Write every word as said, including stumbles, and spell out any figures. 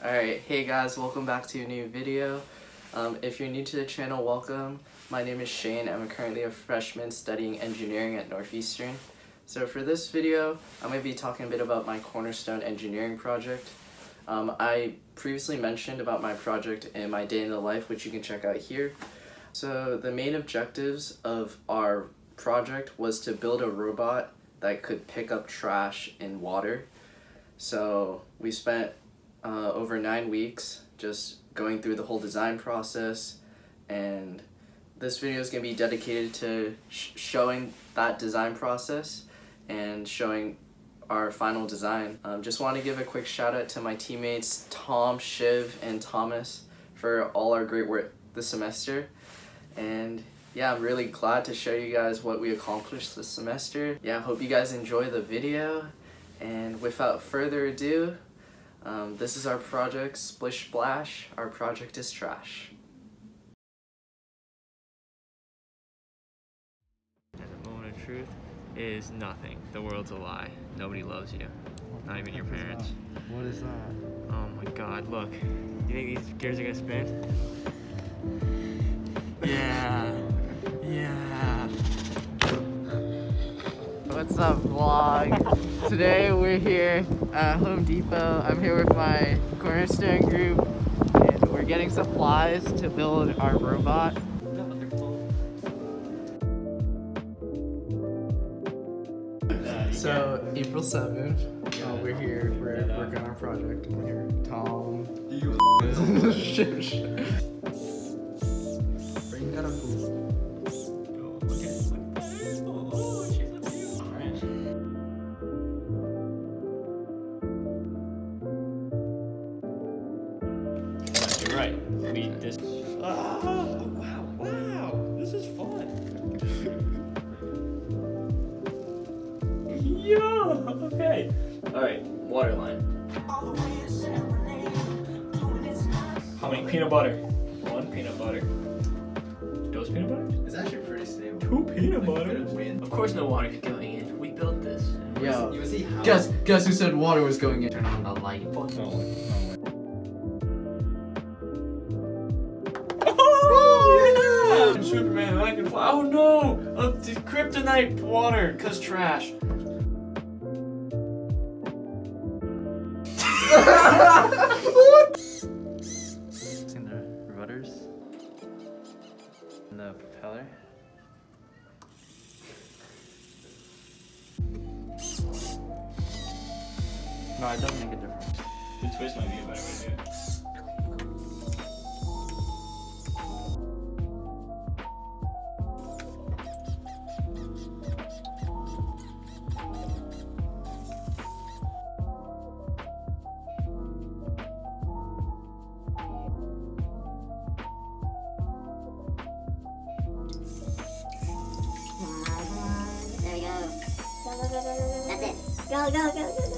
Alright, hey guys, welcome back to a new video. Um, if you're new to the channel, welcome. My name is Shane. I'm currently a freshman studying engineering at Northeastern. So for this video, I'm going to be talking a bit about my cornerstone engineering project. Um, I previously mentioned about my project and my day in the life, which you can check out here. So the main objectives of our project was to build a robot that could pick up trash in water. So we spent uh, over nine weeks just going through the whole design process, and this video is going to be dedicated to sh showing that design process and showing our final design. Um, just want to give a quick shout out to my teammates Tom, Shiv, and Thomas for all our great work this semester, and yeah, I'm really glad to show you guys what we accomplished this semester. Yeah, I hope you guys enjoy the video, and without further ado, um, this is our project, Splish Splash. Our project is trash. And the moment of truth is nothing. The world's a lie. Nobody loves you. Not even your parents. What is that? Oh my god, look. You think these gears are gonna spin? Yeah. Yeah. What's up, vlog? Today we're here at Home Depot. I'm here with my cornerstone group, and we're getting supplies to build our robot. So April seventh, uh, we're here. We're working on our project. We're here. Tom. You. Bring that up. Right. We just. Oh, wow! Wow! This is fun. Yo. Okay. All right. Water line. How many peanut butter? One peanut butter. Those peanut butter? It's actually pretty stable. Two peanut butter. Of course, no water could go in. We built this. Yeah. You see how? Guess. Guess who said water was going in? Turn on the light. Fuck no. no. Superman, and I can fly. Oh no! Uh, kryptonite water, cause trash. What? Seen the rudders and the propeller. No, it doesn't make a difference. The twist might be a better way to do it. That's it. Go, go, go, go, go.